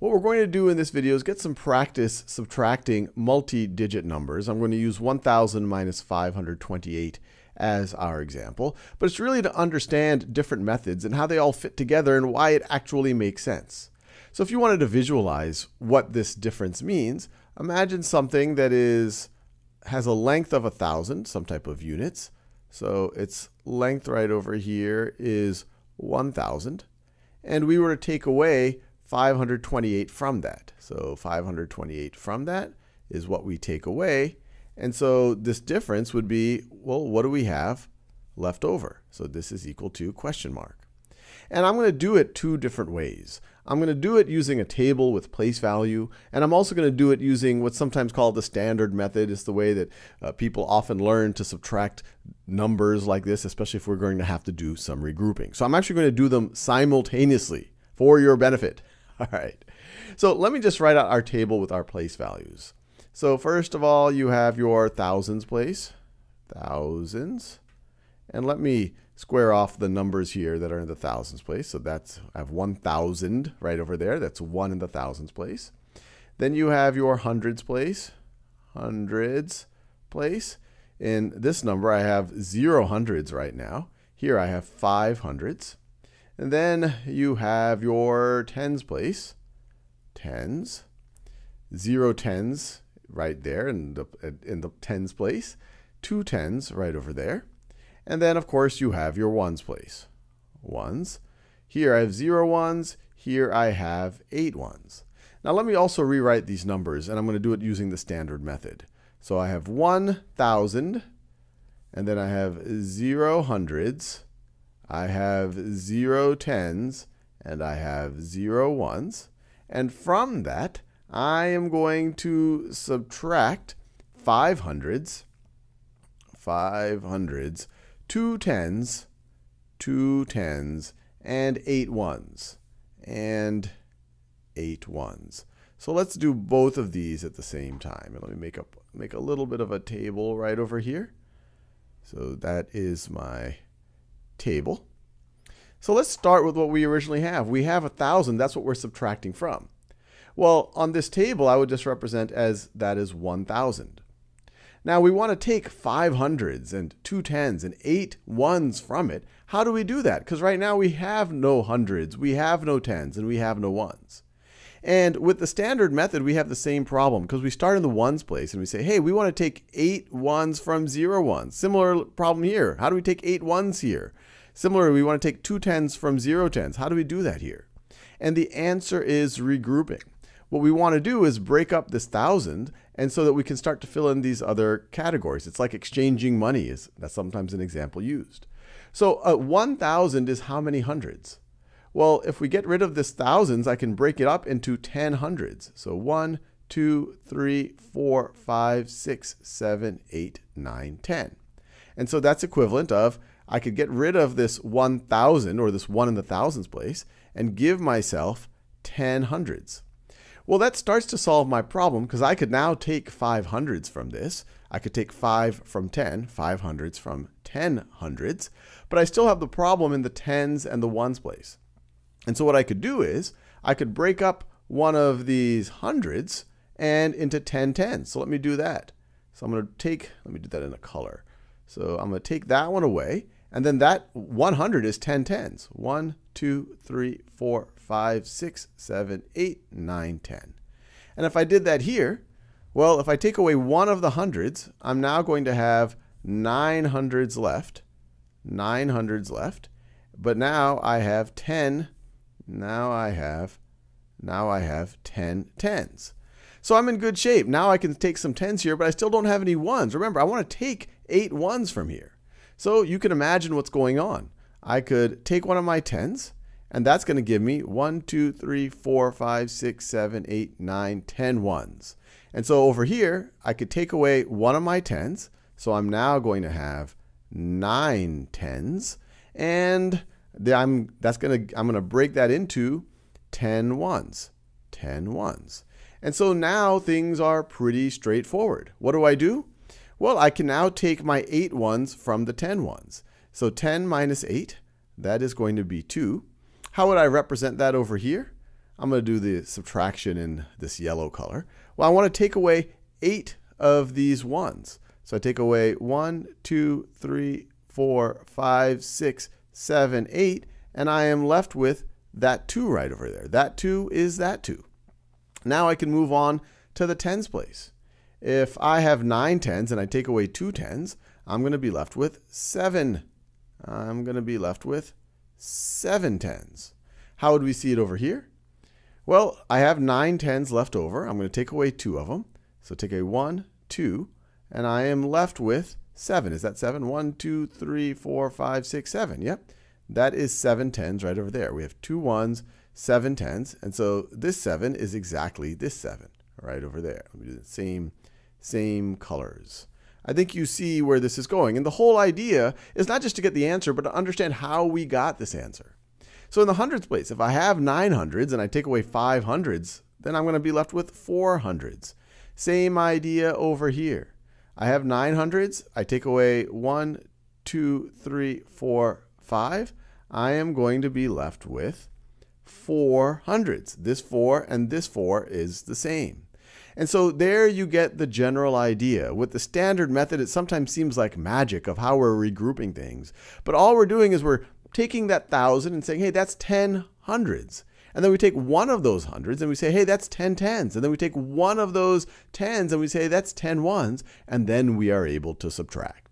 What we're going to do in this video is get some practice subtracting multi-digit numbers. I'm going to use 1,000 minus 528 as our example, but it's really to understand different methods and how they all fit together and why it actually makes sense. So if you wanted to visualize what this difference means, imagine something that has a length of 1,000, some type of units. So its length right over here is 1,000, and we were to take away 528 from that. So 528 from that is what we take away. And so this difference would be, well, what do we have left over? So this is equal to question mark. And I'm going to do it two different ways. I'm going to do it using a table with place value, and I'm also going to do it using what's sometimes called the standard method. It's the way that people often learn to subtract numbers like this, especially if we're going to have to do some regrouping. So I'm actually going to do them simultaneously for your benefit. All right. So let me just write out our table with our place values. So first of all, you have your thousands place, thousands, and let me square off the numbers here that are in the thousands place. So that's, I have 1,000 right over there. That's 1 in the thousands place. Then you have your hundreds place. In this number, I have 0 hundreds right now. Here I have 5 hundreds. And then you have your tens place, tens, 0 tens right there in the tens place, 2 tens right over there. And then, of course, you have your ones place. Ones. Here I have 0 ones. Here I have 8 ones. Now, let me also rewrite these numbers, and I'm going to do it using the standard method. So I have 1,000, and then I have 0 hundreds. I have 0 tens, and I have 0 ones. And from that, I am going to subtract 5 hundreds, 2 tens, and 8 ones, and 8 ones. So let's do both of these at the same time. And let me make a little bit of a table right over here. So that is my table. So let's start with what we originally have. We have 1,000. That's what we're subtracting from. Well, on this table, I would just represent as that is 1,000. Now, we want to take 500s and 2 tens and 8 ones from it. How do we do that? Because right now we have no hundreds, we have no tens, and we have no ones. And with the standard method, we have the same problem because we start in the ones place and we say, hey, we want to take 8 ones from 0 ones. Similar problem here. How do we take 8 ones here? Similarly, we want to take 2 tens from 0 tens. How do we do that here? And the answer is regrouping. What we want to do is break up this 1,000, and so that we can start to fill in these other categories. It's like exchanging money. That's sometimes an example used. So 1,000 is how many hundreds? Well, if we get rid of this thousands, I can break it up into 10 hundreds. So 1, 2, 3, 4, 5, 6, 7, 8, 9, 10. And so that's equivalent of, I could get rid of this 1,000, or this 1 in the thousands place, and give myself 10 hundreds. Well, that starts to solve my problem because I could now take 500s from this. I could take 5 from 10, 500s from 10 hundreds, but I still have the problem in the tens and the ones place. And so what I could do is I could break up one of these hundreds and into 10 tens. So let me do that. So I'm going to take, let me do that in a color. So I'm going to take that one away, and then that 100 is 10 tens. 1, 2, 3, 4, 5, 6, 7, 8, 9, 10. And if I did that here, well, if I take away one of the hundreds, I'm now going to have 9 hundreds left, 9 hundreds left. But now I have 10, now I have 10 tens. So I'm in good shape. Now I can take some tens here, but I still don't have any ones. Remember, I want to take 8 ones from here. So you can imagine what's going on. I could take one of my tens, and that's going to give me 1, 2, 3, 4, 5, 6, 7, 8, 9, 10 ones. And so over here, I could take away one of my tens. So I'm now going to have 9 tens. And I'm going to break that into 10 ones. 10 ones. And so now things are pretty straightforward. What do? Well, I can now take my 8 ones from the 10 ones. So 10 minus 8, that is going to be 2. How would I represent that over here? I'm going to do the subtraction in this yellow color. Well, I want to take away 8 of these 1s. So I take away 1, 2, 3, 4, 5, 6, 7, 8, and I am left with that 2 right over there. That 2 is that 2. Now I can move on to the tens place. If I have 9 tens and I take away 2 tens, I'm going to be left with 7. I'm going to be left with 7 tens. How would we see it over here? Well, I have 9 tens left over. I'm going to take away 2 of them. So take a 1, 2, and I am left with 7. Is that 7? 1, 2, 3, 4, 5, 6, 7. Yep. That is 7 tens right over there. We have 2 ones, 7 tens, and so this 7 is exactly this 7 right over there. Let me do the same colors. I think you see where this is going. And the whole idea is not just to get the answer, but to understand how we got this answer. So in the hundreds place, if I have 900s and I take away 500s, then I'm going to be left with 400s. Same idea over here. I have 900s. I take away 1, 2, 3, 4, 5. I am going to be left with 400s. This 4 and this 4 is the same. And so there you get the general idea. With the standard method, it sometimes seems like magic of how we're regrouping things. But all we're doing is we're taking that 1,000 and saying, hey, that's 10 hundreds. And then we take one of those hundreds and we say, hey, that's 10 tens. And then we take one of those tens and we say, that's 10 ones. And then we are able to subtract.